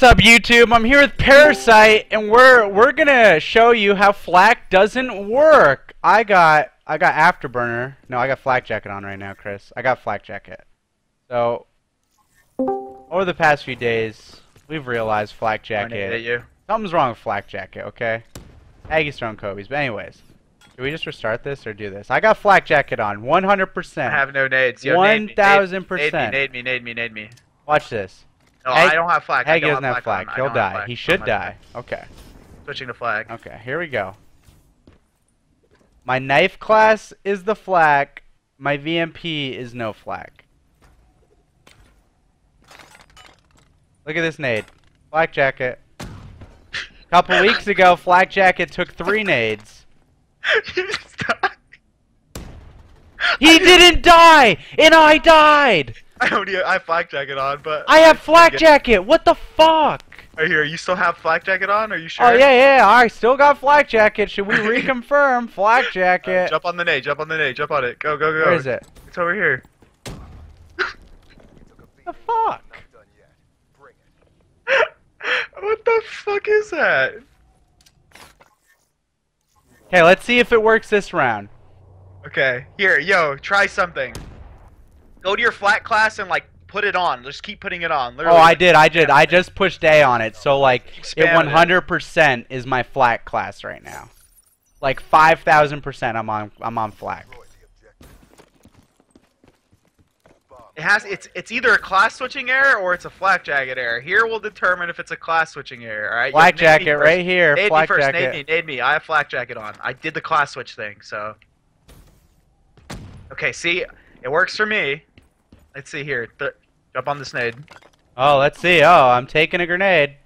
What's up, YouTube? I'm here with Parasite, and we're gonna show you how flak doesn't work. I got Afterburner. No, I got flak jacket on right now, Chris. I got flak jacket. So over the past few days, we've realized flak jacket. Something's wrong with flak jacket. Okay, Aggie's throwing Kobe's. But anyways, do we just restart this or do this? I got flak jacket on 100%. I have no nades. 1,000%. Nade me. Watch this. No, I don't have flag. Aggie doesn't have flag. He'll die. He should die. Okay. Switching to flag. Okay, here we go. My knife class is the flag. My VMP is no flag. Look at this nade. Flak jacket. A couple weeks ago, flak jacket took 3 nades. He didn't die! And I died! I have flak jacket on, but... I have flak jacket! What the fuck? Right here, you still have flak jacket on? Are you sure? Oh, yeah. I still got flak jacket. Should we reconfirm flak jacket? Jump on the nade. Jump on it. Go. Where is it? It's over here. The fuck? What the fuck is that? Okay, let's see if it works this round. Okay. Here, yo, try something. Go to your flat class and like put it on. Just keep putting it on. Literally. Oh, I did. I just pushed A on it, so like it 100% is my flat class right now. Like 5,000%. I'm on flat. It's either a class switching error or it's a flak jacket error. Here we'll determine if it's a class switching error. All right. Flak jacket right here. Nade me. I have flak jacket on. I did the class switch thing, so. Okay. See, it works for me. Let's see here. Jump on this nade. Oh, let's see. Oh, I'm taking a grenade.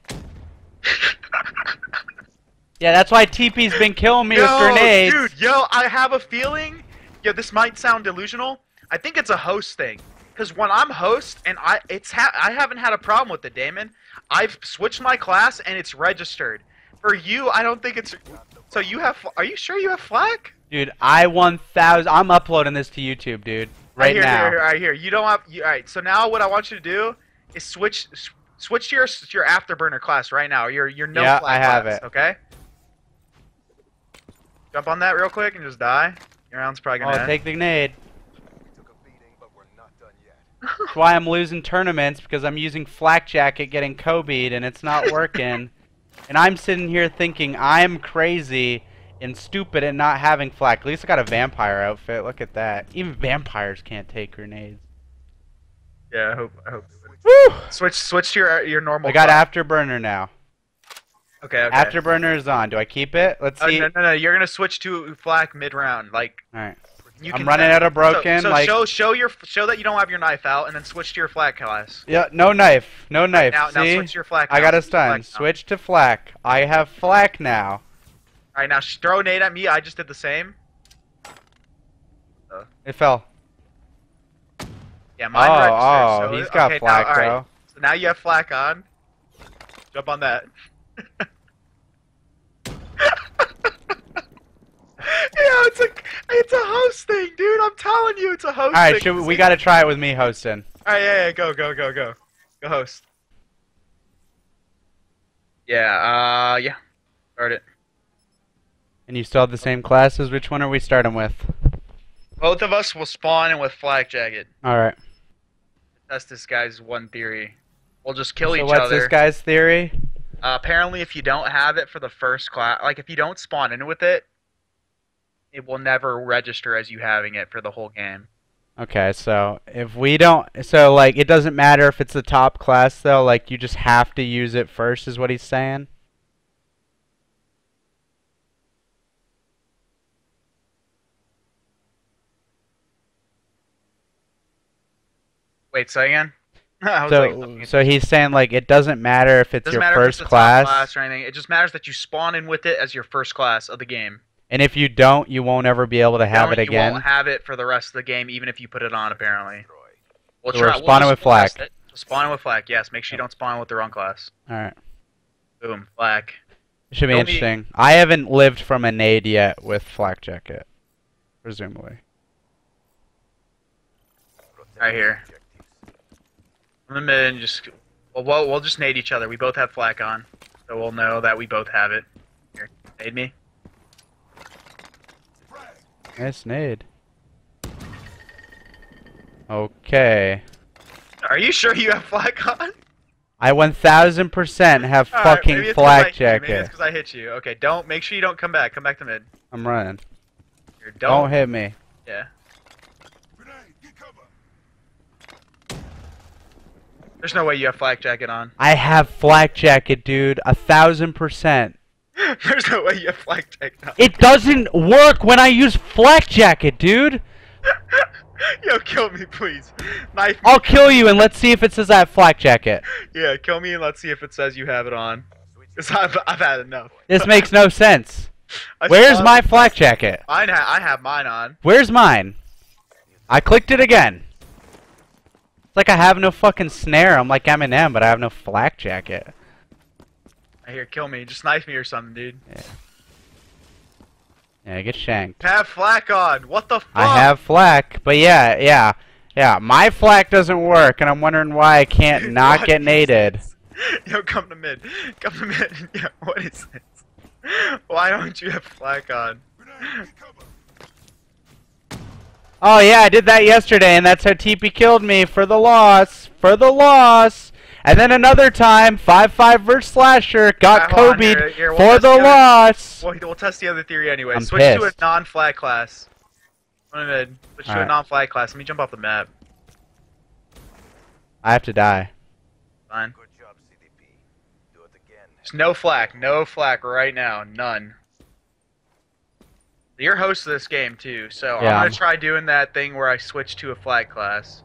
Yeah, that's why TP's been killing me with grenades. Dude, I have a feeling. Yo, this might sound delusional. I think it's a host thing. Because when I'm host, and I haven't had a problem with it, Damon. I've switched my class, and it's registered. For you, I don't think it's... So you have... Are you sure you have flak? Dude, I'm uploading this to YouTube, dude. Right here. You don't have. All right. So now what I want you to do is switch to your afterburner class right now. Your no flag class. Yeah, I have it. Okay. Jump on that real quick and just die. Your round's probably gonna. Oh, take the grenade. That's why I'm losing tournaments, because I'm using flak jacket, getting Kobe'd, and it's not working. And I'm sitting here thinking I'm crazy and stupid and not having flak. At least I got a vampire outfit. Look at that. Even vampires can't take grenades. Yeah, I hope. Woo! Switch to your normal. I got afterburner now. Okay. Afterburner is on. Do I keep it? Let's see. No. You're gonna switch to flak mid round. Like. All right. I'm running out of broken. So like, show that you don't have your knife out, and then switch to your flak class. Yeah, no knife. Now switch to your flak. I got a stun. Switch to flak. I have flak now. Alright, now throw a nade at me. I just did the same. It fell. Yeah, mine registered. So he's got flak, bro. Right. So now you have flak on. Jump on that. Yeah, it's a host thing, dude. I'm telling you, it's a host thing. Alright, we gotta try it with me hosting. Alright, yeah, go. Go host. Yeah, yeah. Start it. And you still have the same classes? Which one are we starting with? Both of us will spawn in with flak jacket. Alright. That's this guy's one theory. We'll just kill each other. So what's this guy's theory? Apparently if you don't have it for the first class, like if you don't spawn in with it, it will never register as you having it for the whole game. Okay, so if we don't... So, like, it doesn't matter if it's the top class, though? Like, you just have to use it first is what he's saying? Wait, say again? So he's saying, like, it doesn't matter if it's your first class? It doesn't matter if it's the top class or anything. It just matters that you spawn in with it as your first class of the game. And if you don't, you won't ever be able to have it again? You won't have it for the rest of the game, even if you put it on, apparently. So we're spawning with flak. Spawning with flak, yes. Make sure you don't spawn with the wrong class. Alright. Boom, flak. It should be interesting. I haven't lived from a nade yet with flak jacket. Presumably. Right here. I'm in the mid and just Well, we'll just nade each other. We both have flak on, so we'll know that we both have it. Here, nade me. Nice nade. Okay. Are you sure you have flak on? I 1000% have fucking flak jacket. Maybe it's because I hit you. Okay, don't. Make sure you don't come back. Come back to mid. I'm running. Here, don't hit me. Yeah. There's no way you have flak jacket on. I have flak jacket, dude. 1000%. There's no way you have flak jacket on. It doesn't work when I use flak jacket, dude. Yo, kill me, please. Knife me. I'll kill you, and let's see if it says I have flak jacket. Yeah, kill me, and let's see if it says you have it on. Because I've had enough. This makes no sense. Where's my flak jacket? I have mine on. Where's mine? I clicked it again. It's like I have no fucking snare. I'm like Eminem, but I have no flak jacket. Here, kill me. Just knife me or something, dude. Yeah. Yeah, get shanked. Have flak on. What the fuck? I have flak, but yeah. My flak doesn't work, and I'm wondering why I can't not get naded. Yo, come to mid. Come to mid. Yeah, what is this? Why don't you have flak on? Oh yeah, I did that yesterday, and that's how TP killed me for the loss. For the loss. And then another time, 5-5 versus Slasher, got Kobe'd for the loss. We'll test the other theory anyway. Switch to a non-flag class. Switch to a non-flag class. Let me jump off the map. I have to die. Fine. Good job, CDP. Do it again. There's no flak. No flak right now. None. You're host of this game, too, so yeah. I'm going to try doing that thing where I switch to a flag class.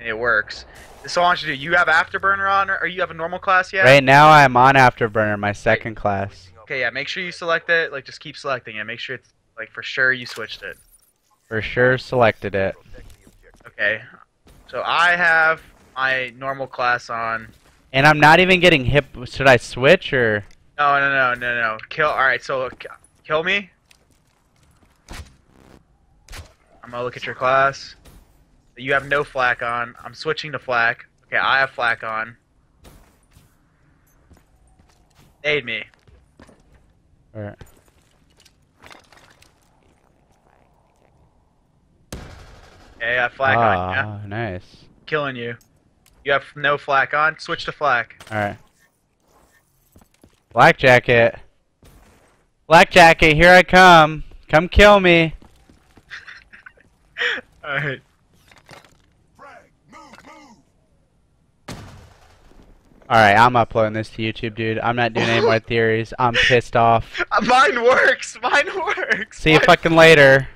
And it works. So I want you to do. You have Afterburner on, or you have a normal class yet? Right now I'm on Afterburner, my second class. Okay, yeah. Make sure you select it. Like, just keep selecting it. Make sure it's like for sure you switched it. For sure selected it. Okay. So I have my normal class on. And I'm not even getting hit. Should I switch or? No. Kill. All right. So kill me. I'm gonna look at your class. You have no flak on. I'm switching to flak. Okay, I have flak on. Aid me. Alright. Okay, I have flak on. Yeah. Nice. Killing you. You have no flak on. Switch to flak. Alright. Flak jacket. Flak jacket, here I come. Come kill me. Alright. Alright, I'm uploading this to YouTube, dude. I'm not doing any more theories. I'm pissed off. Mine works! Mine works! See you fucking later.